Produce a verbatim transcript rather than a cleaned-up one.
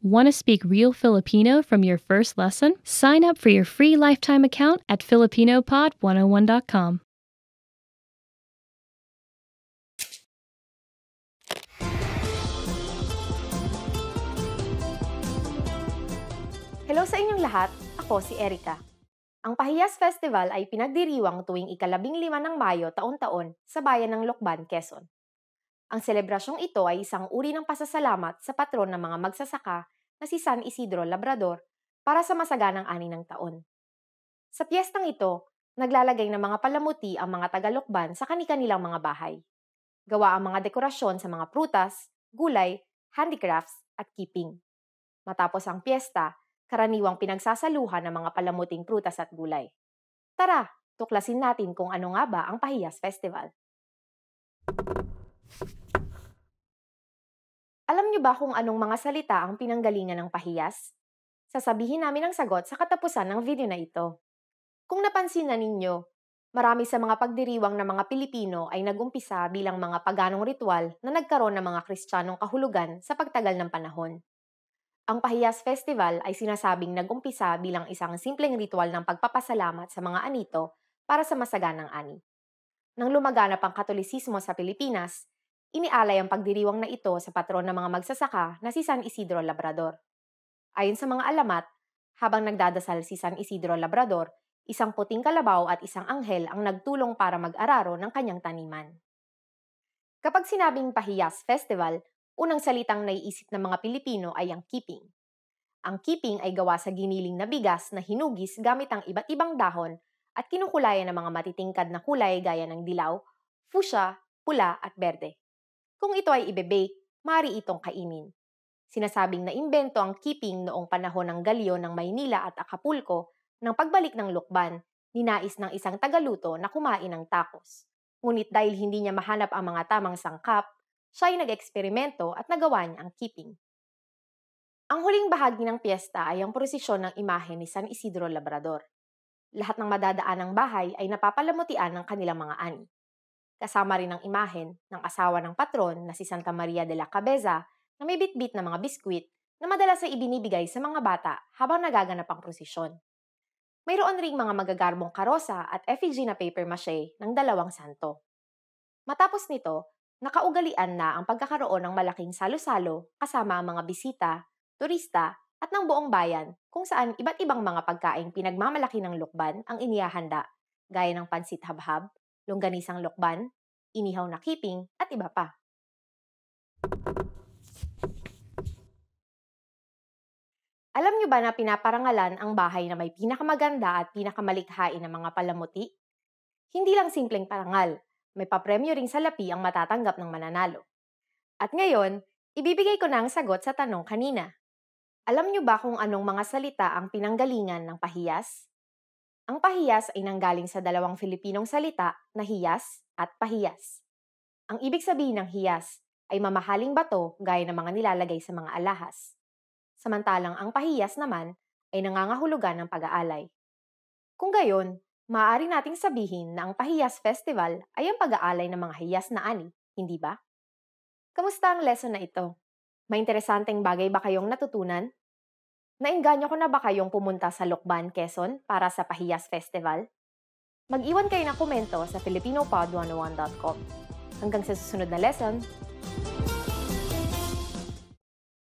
Want to speak real Filipino from your first lesson? Sign up for your free lifetime account at Filipino Pod one oh one dot com. Hello sa inyong lahat, ako si Erica. Ang Pahiyas Festival ay pinagdiriwang tuwing ikalabing lima ng Mayo taon-taon sa bayan ng Lucban, Quezon. Ang selebrasyong ito ay isang uri ng pasasalamat sa patron ng mga magsasaka na si San Isidro Labrador para sa masaganang ani ng taon. Sa piyestang ito, naglalagay ng mga palamuti ang mga taga-Lucban sa kani-kanilang mga bahay. Gawa ang mga dekorasyon sa mga prutas, gulay, handicrafts at keeping. Matapos ang piyesta, karaniwang pinagsasaluhan ng mga palamuting prutas at gulay. Tara, tuklasin natin kung ano nga ba ang Pahiyas Festival. Alam niyo ba kung anong mga salita ang pinanggalingan ng pahiyas? Sasabihin namin ang sagot sa katapusan ng video na ito. Kung napansin na ninyo, marami sa mga pagdiriwang ng mga Pilipino ay nagumpisa bilang mga paganong ritual na nagkaroon ng mga Kristiyanong kahulugan sa pagtagal ng panahon. Ang Pahiyas Festival ay sinasabing nagumpisa bilang isang simpleng ritual ng pagpapasalamat sa mga anito para sa masaganang ani. Nang lumaganap ang Katolisismo sa Pilipinas, inialay ang pagdiriwang na ito sa patron ng mga magsasaka na si San Isidro Labrador. Ayon sa mga alamat, habang nagdadasal si San Isidro Labrador, isang puting kalabaw at isang anghel ang nagtulong para mag-araro ng kanyang taniman. Kapag sinabing Pahiyas Festival, unang salitang naiisip ng mga Pilipino ay ang keeping. Ang keeping ay gawa sa giniling na bigas na hinugis gamit ang iba't ibang dahon at kinukulayan ng mga matitingkad na kulay gaya ng dilaw, fuchsia, pula at berde. Kung ito ay ibebake, maaari itong kainin. Sinasabing na imbento ang keeping noong panahon ng galyo ng Maynila at Acapulco ng pagbalik ng Lucban, ninais ng isang tagaluto na kumain ng tacos. Ngunit dahil hindi niya mahanap ang mga tamang sangkap, siya ay nag-eksperimento at nagawa niya ang keeping. Ang huling bahagi ng piyesta ay ang prosesyon ng imahe ni San Isidro Labrador. Lahat ng madadaanang bahay ay napapalamutian ng kanilang mga ani. Kasama rin ang imahen ng asawa ng patron na si Santa Maria de la Cabeza na may bitbit na mga biskwit na madalas ay ibinibigay sa mga bata habang nagaganap ang prosesyon. Mayroon ring mga magagarbong karosa at effigy na paper mache ng dalawang santo. Matapos nito, nakaugalian na ang pagkakaroon ng malaking salo-salo kasama ang mga bisita, turista at ng buong bayan kung saan iba't ibang mga pagkain pinagmamalaki ng Lucban ang inihahanda gaya ng pansit habhab, Lungganis ang Lucban, inihaw na keeping, at iba pa. Alam niyo ba na pinaparangalan ang bahay na may pinakamaganda at pinakamalikhain ng mga palamuti? Hindi lang simpleng parangal, may papremyo ring salapi ang matatanggap ng mananalo. At ngayon, ibibigay ko na ang sagot sa tanong kanina. Alam niyo ba kung anong mga salita ang pinanggalingan ng pahiyas? Ang pahiyas ay nanggaling sa dalawang Filipinong salita na hiyas at pahiyas. Ang ibig sabihin ng hiyas ay mamahaling bato gaya ng mga nilalagay sa mga alahas. Samantalang ang pahiyas naman ay nangangahulugan ng pag-aalay. Kung gayon, maaari nating sabihin na ang Pahiyas Festival ay ang pag-aalay ng mga hiyas na ani, hindi ba? Kamusta ang lesson na ito? May interesanteng bagay ba kayong natutunan? Nainganyo ko na ba kayong pumunta sa Lucban, Quezon para sa Pahiyas Festival? Mag-iwan kayo ng komento sa Filipino Pod one oh one dot com. Hanggang sa susunod na lesson!